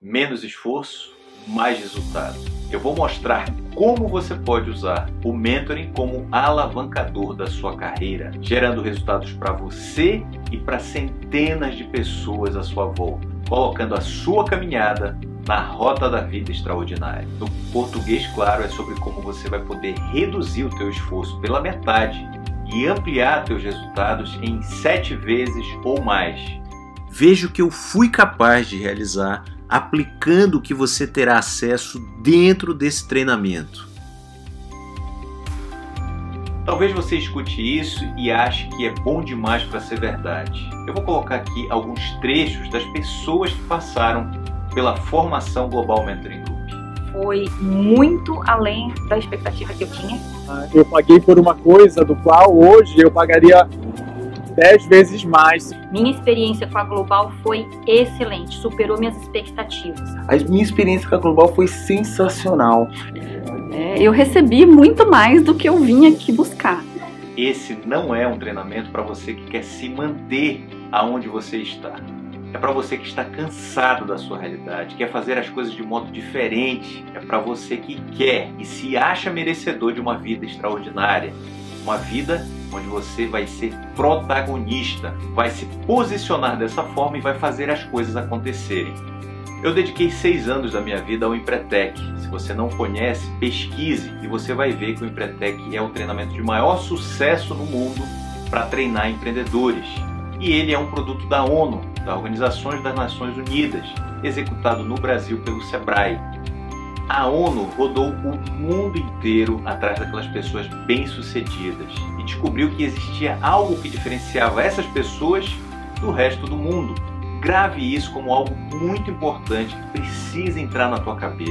Menos esforço, mais resultado. Eu vou mostrar como você pode usar o mentoring como alavancador da sua carreira, gerando resultados para você e para centenas de pessoas à sua volta, colocando a sua caminhada na rota da vida extraordinária. No português, claro, é sobre como você vai poder reduzir o teu esforço pela metade e ampliar teus resultados em 7 vezes ou mais. Veja o que eu fui capaz de realizar aplicando o que você terá acesso dentro desse treinamento. Talvez você escute isso e ache que é bom demais para ser verdade. Eu vou colocar aqui alguns trechos das pessoas que passaram pela formação Global Mentoring Group. Foi muito além da expectativa que eu tinha. Eu paguei por uma coisa do qual hoje eu pagaria 10 vezes mais. Minha experiência com a Global foi excelente, superou minhas expectativas. A minha experiência com a Global foi sensacional. Eu recebi muito mais do que eu vim aqui buscar. Esse não é um treinamento para você que quer se manter aonde você está. É para você que está cansado da sua realidade, quer fazer as coisas de modo diferente. É para você que quer e se acha merecedor de uma vida extraordinária. Uma vida onde você vai ser protagonista, vai se posicionar dessa forma e vai fazer as coisas acontecerem. Eu dediquei 6 anos da minha vida ao Empretec. Se você não conhece, pesquise e você vai ver que o Empretec é o treinamento de maior sucesso no mundo para treinar empreendedores. E ele é um produto da ONU, da Organização das Nações Unidas, executado no Brasil pelo SEBRAE. A ONU rodou o mundo inteiro atrás daquelas pessoas bem-sucedidas e descobriu que existia algo que diferenciava essas pessoas do resto do mundo. Grave isso como algo muito importante que precisa entrar na tua cabeça.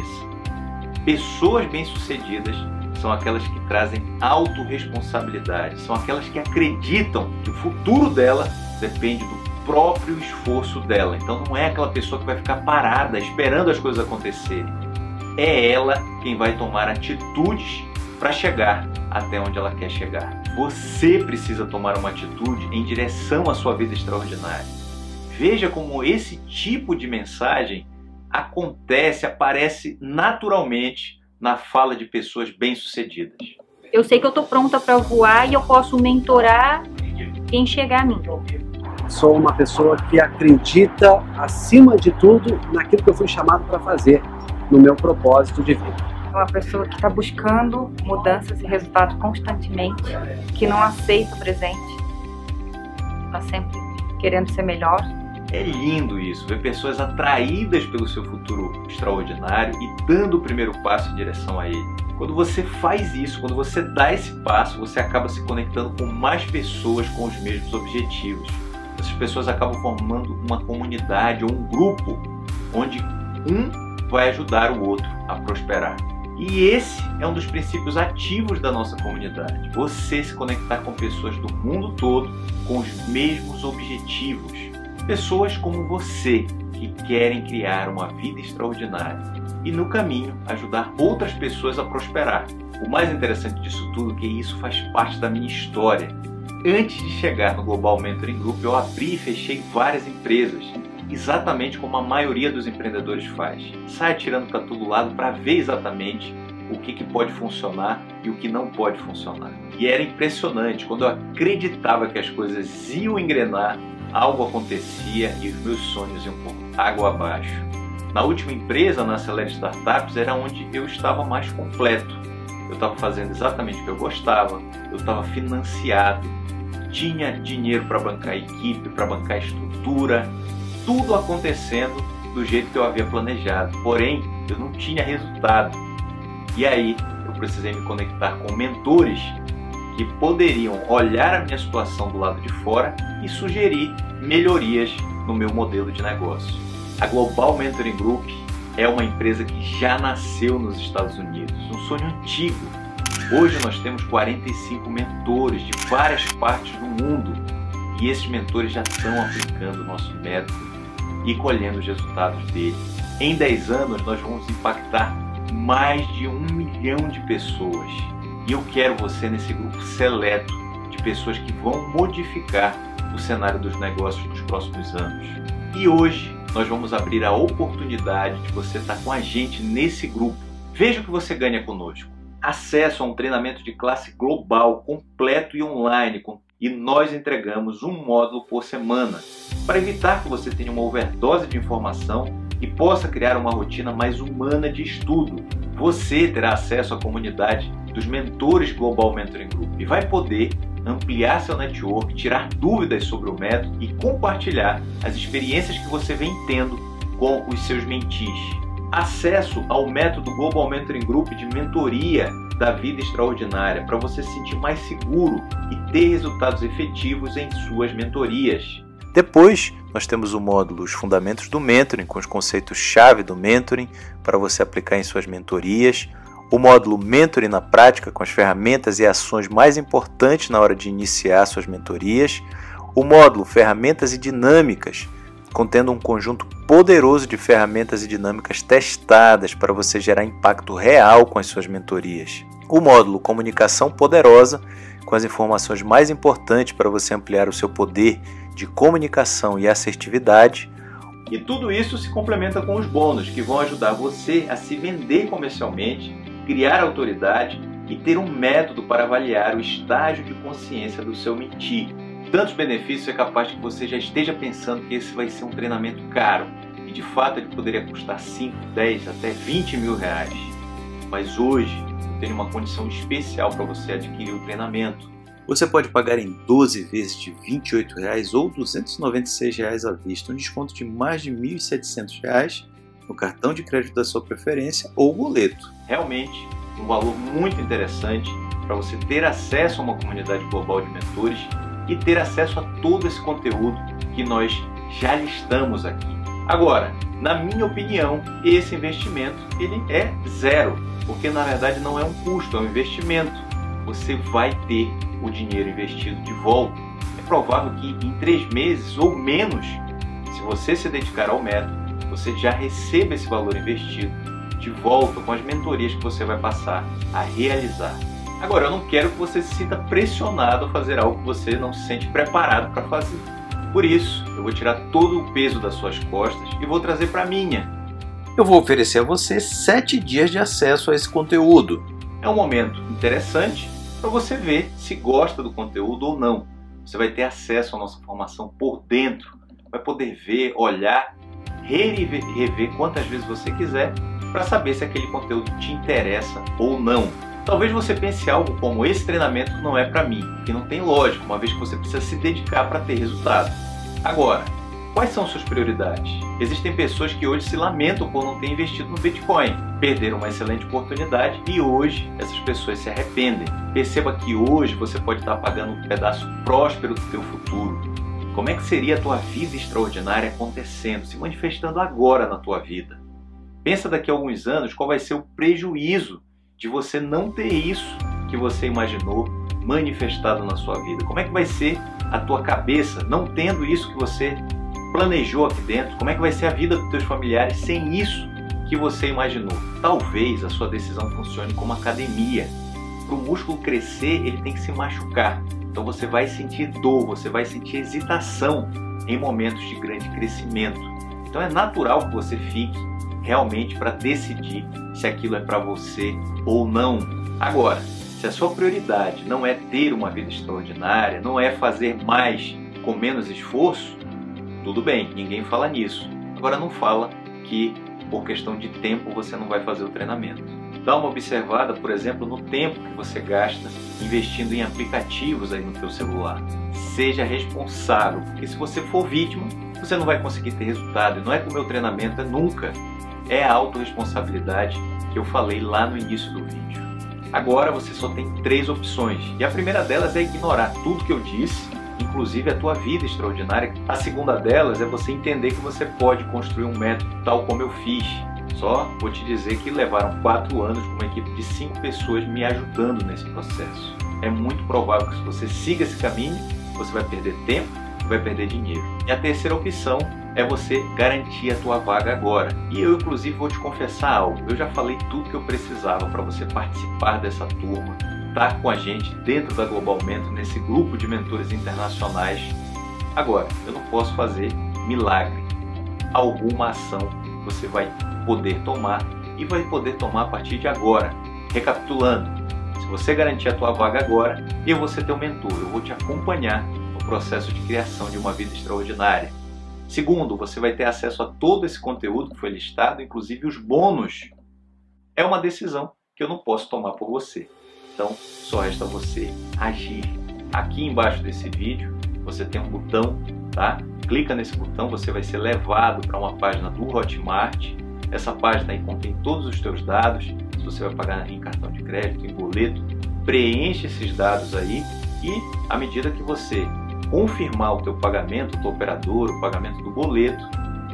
Pessoas bem-sucedidas são aquelas que trazem autorresponsabilidade, são aquelas que acreditam que o futuro dela depende do próprio esforço dela. Então não é aquela pessoa que vai ficar parada esperando as coisas acontecerem. É ela quem vai tomar atitudes para chegar até onde ela quer chegar. Você precisa tomar uma atitude em direção à sua vida extraordinária. Veja como esse tipo de mensagem acontece, aparece naturalmente na fala de pessoas bem-sucedidas. Eu sei que eu estou pronta para voar e eu posso mentorar quem chegar a mim. Sou uma pessoa que acredita, acima de tudo, naquilo que eu fui chamado para fazer, no meu propósito de vida. É uma pessoa que está buscando mudanças e resultados constantemente, que não aceita o presente, está sempre querendo ser melhor. É lindo isso, ver pessoas atraídas pelo seu futuro extraordinário e dando o primeiro passo em direção a ele. Quando você faz isso, quando você dá esse passo, você acaba se conectando com mais pessoas com os mesmos objetivos. Essas pessoas acabam formando uma comunidade ou um grupo onde um vai ajudar o outro a prosperar. E esse é um dos princípios ativos da nossa comunidade. Você se conectar com pessoas do mundo todo com os mesmos objetivos. Pessoas como você que querem criar uma vida extraordinária e no caminho ajudar outras pessoas a prosperar. O mais interessante disso tudo é que isso faz parte da minha história. Antes de chegar no Global Mentoring Group, eu abri e fechei várias empresas. Exatamente como a maioria dos empreendedores faz. Sai atirando para todo lado para ver exatamente o que pode funcionar e o que não pode funcionar. E era impressionante, quando eu acreditava que as coisas iam engrenar, algo acontecia e os meus sonhos iam por água abaixo. Na última empresa, na Celere Startups, era onde eu estava mais completo. Eu estava fazendo exatamente o que eu gostava, eu estava financiado, tinha dinheiro para bancar a equipe, para bancar a estrutura, tudo acontecendo do jeito que eu havia planejado, porém eu não tinha resultado. E aí eu precisei me conectar com mentores que poderiam olhar a minha situação do lado de fora e sugerir melhorias no meu modelo de negócio. A Global Mentoring Group é uma empresa que já nasceu nos Estados Unidos, um sonho antigo. Hoje nós temos 45 mentores de várias partes do mundo e esses mentores já estão aplicando o nosso método e colhendo os resultados dele. Em 10 anos nós vamos impactar mais de 1 milhão de pessoas. E eu quero você nesse grupo seleto de pessoas que vão modificar o cenário dos negócios nos próximos anos. E hoje nós vamos abrir a oportunidade de você estar com a gente nesse grupo. Veja o que você ganha conosco. Acesso a um treinamento de classe global, completo e online, e nós entregamos um módulo por semana, para evitar que você tenha uma overdose de informação e possa criar uma rotina mais humana de estudo. Você terá acesso à comunidade dos mentores Global Mentoring Group e vai poder ampliar seu network, tirar dúvidas sobre o método e compartilhar as experiências que você vem tendo com os seus mentees. Acesso ao método Global Mentoring Group de mentoria da vida extraordinária, para você se sentir mais seguro e ter resultados efetivos em suas mentorias. Depois, nós temos o módulo Os Fundamentos do Mentoring, com os conceitos-chave do Mentoring, para você aplicar em suas mentorias. O módulo Mentoring na Prática, com as ferramentas e ações mais importantes na hora de iniciar suas mentorias. O módulo Ferramentas e Dinâmicas, contendo um conjunto poderoso de ferramentas e dinâmicas testadas para você gerar impacto real com as suas mentorias. O módulo Comunicação Poderosa, com as informações mais importantes para você ampliar o seu poder de comunicação e assertividade. E tudo isso se complementa com os bônus, que vão ajudar você a se vender comercialmente, criar autoridade e ter um método para avaliar o estágio de consciência do seu mentee. Tantos benefícios, é capaz que você já esteja pensando que esse vai ser um treinamento caro, e de fato ele poderia custar 5, 10, até 20 mil reais. Mas hoje eu tenho uma condição especial para você adquirir o treinamento. Você pode pagar em 12 vezes de R$ 28,00 ou R$ 296,00 à vista, um desconto de mais de R$ 1.700,00 no cartão de crédito da sua preferência ou boleto. Realmente, um valor muito interessante para você ter acesso a uma comunidade global de mentores e ter acesso a todo esse conteúdo que nós já listamos aqui. Agora, na minha opinião, esse investimento ele é zero, porque na verdade não é um custo, é um investimento. Você vai ter o dinheiro investido de volta. É provável que em 3 meses ou menos, se você se dedicar ao método, você já receba esse valor investido de volta com as mentorias que você vai passar a realizar. Agora, eu não quero que você se sinta pressionado a fazer algo que você não se sente preparado para fazer. Por isso, eu vou tirar todo o peso das suas costas e vou trazer para a minha. Eu vou oferecer a você 7 dias de acesso a esse conteúdo. É um momento interessante para você ver se gosta do conteúdo ou não. Você vai ter acesso à nossa formação por dentro, vai poder ver, olhar, rever quantas vezes você quiser para saber se aquele conteúdo te interessa ou não. Talvez você pense algo como: esse treinamento não é para mim, que não tem lógica, uma vez que você precisa se dedicar para ter resultado. Agora, quais são suas prioridades? Existem pessoas que hoje se lamentam por não ter investido no Bitcoin, perderam uma excelente oportunidade e hoje essas pessoas se arrependem. Perceba que hoje você pode estar pagando um pedaço próspero do seu futuro. Como é que seria a tua vida extraordinária acontecendo, se manifestando agora na tua vida? Pensa daqui a alguns anos qual vai ser o prejuízo de você não ter isso que você imaginou manifestado na sua vida. Como é que vai ser a tua cabeça não tendo isso que você planejou aqui dentro? Como é que vai ser a vida dos teus familiares sem isso que você imaginou? Talvez a sua decisão funcione como academia. Para o músculo crescer, ele tem que se machucar. Então você vai sentir dor, você vai sentir hesitação em momentos de grande crescimento. Então é natural que você fique realmente para decidir se aquilo é para você ou não. Agora, se a sua prioridade não é ter uma vida extraordinária, não é fazer mais com menos esforço, tudo bem, ninguém fala nisso. Agora não fala que por questão de tempo você não vai fazer o treinamento. Dá uma observada, por exemplo, no tempo que você gasta investindo em aplicativos aí no teu celular. Seja responsável, porque se você for vítima, você não vai conseguir ter resultado. E não é que o meu treinamento é nunca. É a autorresponsabilidade que eu falei lá no início do vídeo. Agora você só tem 3 opções, e a primeira delas é ignorar tudo que eu disse, inclusive a tua vida extraordinária. A segunda delas é você entender que você pode construir um método tal como eu fiz. Só vou te dizer que levaram 4 anos com uma equipe de 5 pessoas me ajudando nesse processo. É muito provável que se você siga esse caminho, você vai perder tempo, vai perder dinheiro. E a terceira opção é você garantir a tua vaga agora. E eu, inclusive, vou te confessar algo. Eu já falei tudo que eu precisava para você participar dessa turma, estar com a gente dentro da Global Mentor, nesse grupo de mentores internacionais. Agora, eu não posso fazer milagre. alguma ação você vai poder tomar e vai poder tomar a partir de agora. Recapitulando, se você garantir a tua vaga agora, eu vou ser teu mentor, eu vou te acompanhar no processo de criação de uma vida extraordinária. Segundo, você vai ter acesso a todo esse conteúdo que foi listado, inclusive os bônus. É uma decisão que eu não posso tomar por você. Então, só resta você agir. Aqui embaixo desse vídeo, você tem um botão, tá? Clica nesse botão, você vai ser levado para uma página do Hotmart. Essa página aí contém todos os teus dados, se você vai pagar em cartão de crédito, em boleto, preenche esses dados aí e, à medida que você confirmar o teu pagamento do operador, o pagamento do boleto,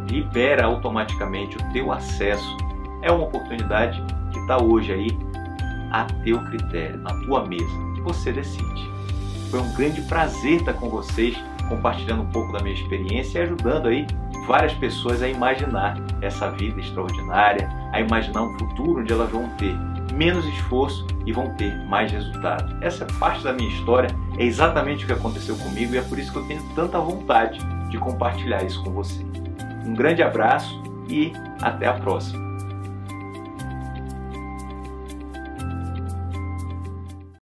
libera automaticamente o teu acesso. É uma oportunidade que está hoje aí a teu critério, na tua mesa. Você decide. Foi um grande prazer estar com vocês, compartilhando um pouco da minha experiência e ajudando aí várias pessoas a imaginar essa vida extraordinária, a imaginar um futuro onde elas vão ter menos esforço e vão ter mais resultado. Essa parte da minha história é exatamente o que aconteceu comigo e é por isso que eu tenho tanta vontade de compartilhar isso com você. Um grande abraço e até a próxima!